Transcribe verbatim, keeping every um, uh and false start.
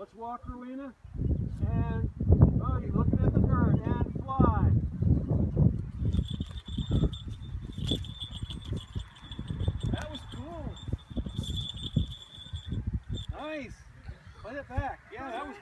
Let's walk, Rowena. And, oh, you're looking at the bird. And fly. That was cool. Nice. Play it back. Yeah, that was cool.